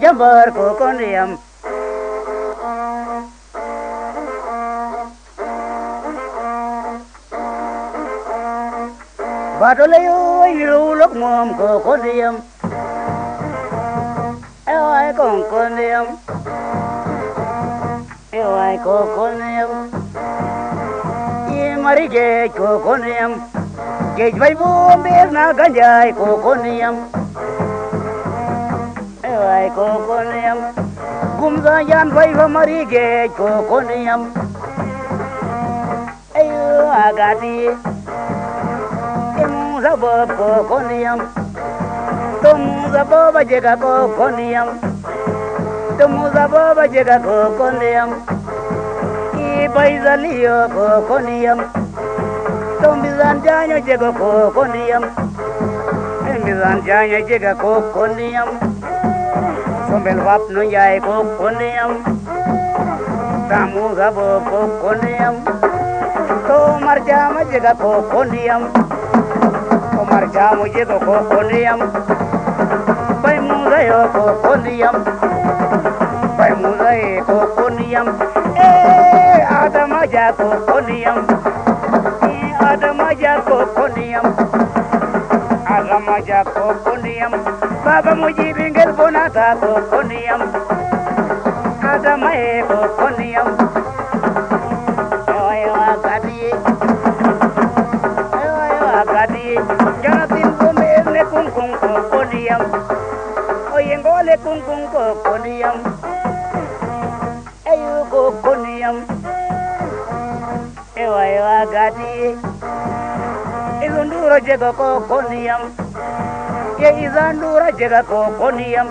jambar kokoniam. Batolayo ilulok mom kokoniam. Ewai kokoniam. Ewai kokoniam. Imarige kokoniam. Gej vai bomber na ganjai kokoniam. Vai kokoniam gumza yan vai hamari ge kokoniam ayo agadi tum zaba kokoniam tum zaba bajega kokoniam tum zaba bajega kokoniam ki paisaliyo kokoniam tum bizan janyo jega kokoniam bizan janyo jega kokoniam Sombelvap no jai kokoniam, tamuza bo kokoniam, tomar jama jega kokoniam, tomar jamu jega kokoniam, bai muza yo kokoniam, bai muza e kokoniam, eh adama ja kokoniam, adama ja kokoniam, adama ja kokoniam. Baba mujhe bingal bona tha kokoniam adama e kokoniam ayo agadi janatin bomel ne kungkung kokoniam oyengole kungkung kokoniam ayo kokoniam ayo agadi ilunduro jego kokoniam Izandura jega kokoniam,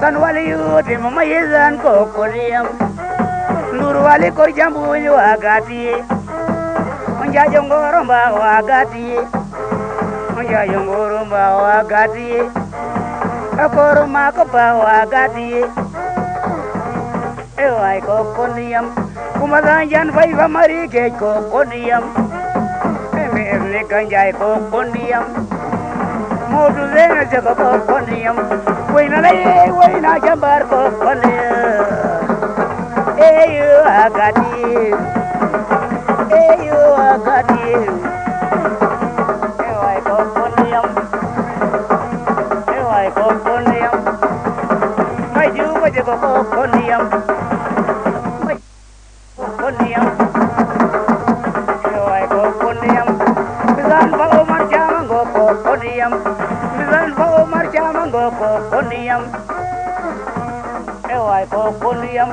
sanwaliyo de mama izan kokoniam. Nurwali ko jambu yo agati, onja jongoromba o agati, onja jongoromba o agati, akoroma ko ba o agati. Ewai kokoniam, kumadanjan vai vamari ge kokoniam, emne kanjai kokoniam. Modu zena jaga kokoniam, wina jambar kokoniam. Eyo agadi, ewai kokoniam, maju jaga kokoniam, kokoniam, ewai kokoniam, bisan ba omar jamang kokoniam. Go kokoniam, ewai kokoniam,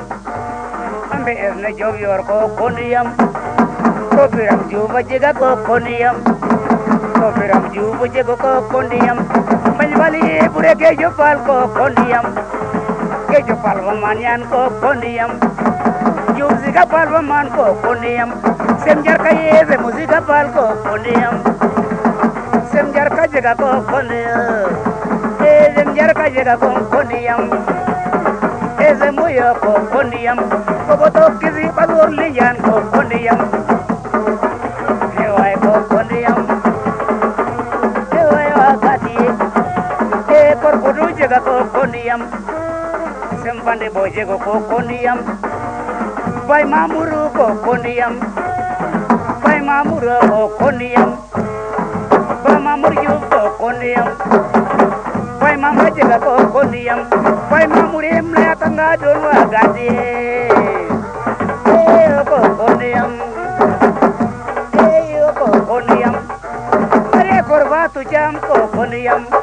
ambe erne jovior kokoniam, kopiram juba jega kokoniam, kopiram juba jega kokoniam, manjali pure kejopal kokoniam, kejopal wamanyan kokoniam, juzika pal waman kokoniam, semjar kaye se muzika pal kokoniam, semjar kajega kokoniam. Zemjar kajega kokoniam, ezemuya kokoniam, koboto kizi palur liyan kokoniam, ewai kokoniam, ewai wakati, korkudu jega kokoniam, sempande bojego kokoniam, bai mamuru kokoniam, bai mamuru kokoniam, bai mamuru kokoniam. Pai mama jega kokoniam, pai mamurem le atanga donu agadi, eyo kokoniam, are korvatu jam kokoniam.